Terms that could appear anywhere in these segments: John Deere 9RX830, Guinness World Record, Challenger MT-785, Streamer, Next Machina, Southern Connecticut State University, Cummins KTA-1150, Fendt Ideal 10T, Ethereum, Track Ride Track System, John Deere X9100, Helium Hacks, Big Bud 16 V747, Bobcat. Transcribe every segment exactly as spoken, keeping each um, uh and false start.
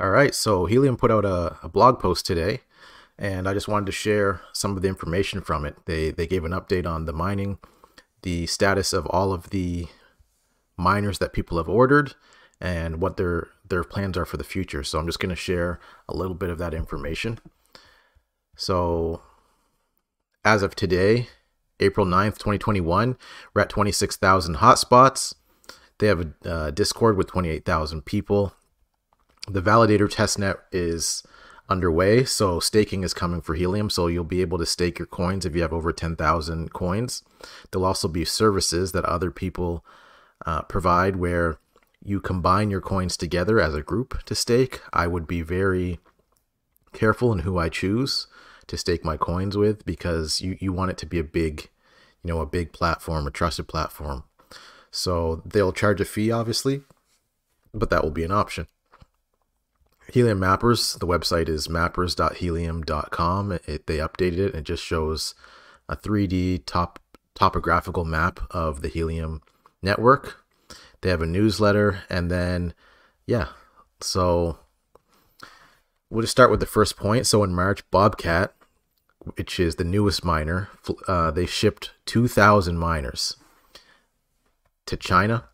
All right, so Helium put out a, a blog post today, and I just wanted to share some of the information from it. They, they gave an update on the mining, the status of all of the miners that people have ordered, and what their, their plans are for the future. So I'm just going to share a little bit of that information. So as of today, April ninth, twenty twenty-one, we're at twenty-six thousand hotspots. They have a uh, Discord with twenty-eight thousand people. The validator testnet is underway, so staking is coming for Helium, so you'll be able to stake your coins if you have over ten thousand coins. There'll also be services that other people uh, provide where you combine your coins together as a group to stake. I would be very careful in who I choose to stake my coins with, because you, you want it to be a big, you know, a big platform, a trusted platform. So they'll charge a fee, obviously, but that will be an option. Helium Mappers, the website is mappers dot helium dot com. It, they updated it, and it just shows a three D top, topographical map of the Helium network. They have a newsletter, and then, yeah, so we'll just start with the first point. So in March, Bobcat, which is the newest miner, uh, they shipped two thousand miners to China.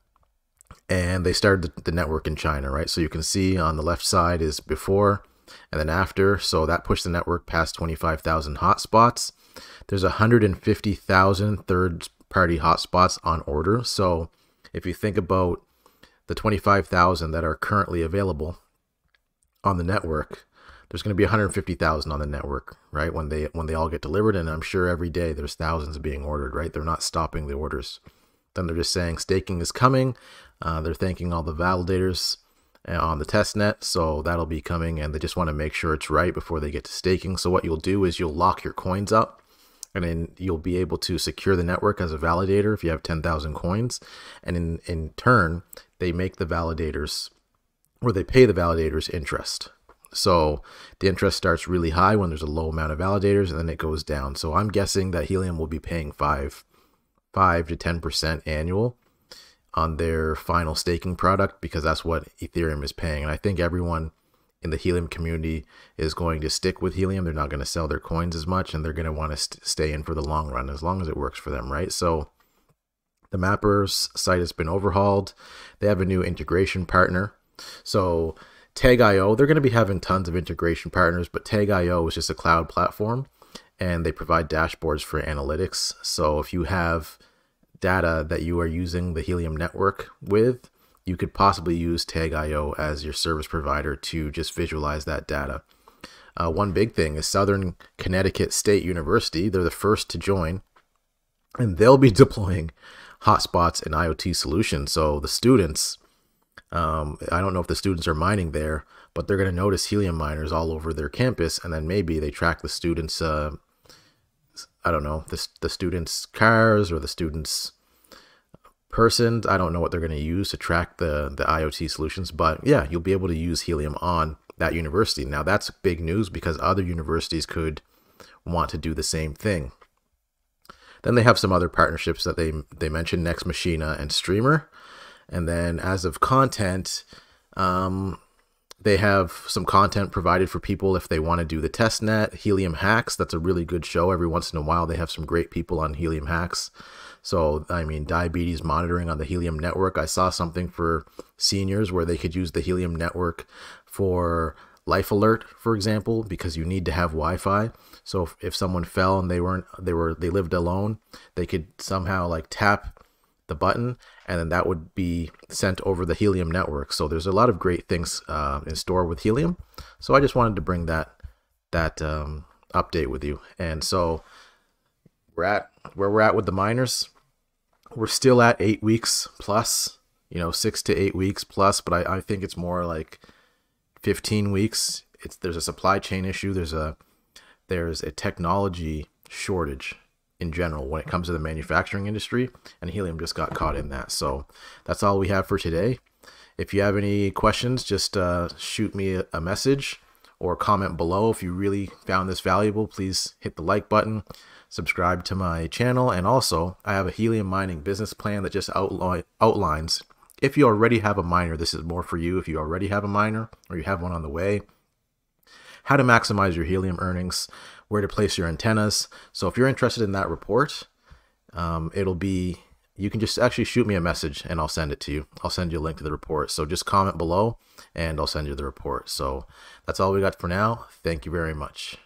And they started the network in China, right? So you can see on the left side is before and then after. So that pushed the network past twenty-five thousand hotspots. There's one hundred fifty thousand third-party hotspots on order. So if you think about the twenty-five thousand that are currently available on the network, there's going to be one hundred fifty thousand on the network, right? When they when they all get delivered, and I'm sure every day there's thousands being ordered, right? They're not stopping the orders. Then they're just saying staking is coming. Uh, they're thanking all the validators on the testnet, so that'll be coming, and they just want to make sure it's right before they get to staking. So what you'll do is you'll lock your coins up, and then you'll be able to secure the network as a validator if you have ten thousand coins. And in, in turn, they make the validators, or they pay the validators interest. So the interest starts really high when there's a low amount of validators, and then it goes down. So I'm guessing that Helium will be paying five five to ten percent annual on their final staking product, because that's what Ethereum is paying. And I think everyone in the Helium community is going to stick with Helium. They're not going to sell their coins as much, and they're going to want to st stay in for the long run, as long as it works for them, right? So the Mappers site has been overhauled. They have a new integration partner. So Tag dot I O, they're going to be having tons of integration partners, but Tag dot I O is just a cloud platform, and they provide dashboards for analytics. So if you have data that you are using the Helium network with, you could possibly use Tag dot I O as your service provider to just visualize that data. Uh, one big thing is Southern Connecticut State University. They're the first to join, and they'll be deploying hotspots and IoT solutions. So the students, um, I don't know if the students are mining there, but they're going to notice Helium miners all over their campus, and then maybe they track the students, uh, I don't know, the, the students' cars or the students' persons. I don't know what they're going to use to track the, the IoT solutions, but yeah, you'll be able to use Helium on that university. Now, that's big news, because other universities could want to do the same thing. Then they have some other partnerships that they, they mentioned, Next Machina and Streamer. And then as of content, um... they have some content provided for people if they want to do the testnet. Helium Hacks, that's a really good show. Every once in a while, they have some great people on Helium Hacks. So, I mean, diabetes monitoring on the Helium network. I saw something for seniors where they could use the Helium network for Life Alert, for example, because you need to have Wi-Fi. So if, if someone fell and they weren't, they were, they lived alone, they could somehow like tap the button, and then that would be sent over the Helium network. So there's a lot of great things uh, in store with Helium. So I just wanted to bring that that um, update with you. And so we're at where we're at with the miners. We're still at eight weeks plus, you know, six to eight weeks plus. But I, I think it's more like fifteen weeks. It's there's a supply chain issue. There's a there's a technology shortage in general when it comes to the manufacturing industry, and Helium just got caught in that. So that's all we have for today. If you have any questions, just uh, shoot me a message or comment below. If you really found this valuable, please hit the like button, subscribe to my channel, and also I have a Helium mining business plan that just outline outlines If you already have a minor, this is more for you. If you already have a minor or you have one on the way, how to maximize your helium earnings, where to place your antennas. So if you're interested in that report, um, it'll be, you can just actually shoot me a message and I'll send it to you. I'll send you a link to the report. So just comment below and I'll send you the report. So that's all we got for now. Thank you very much.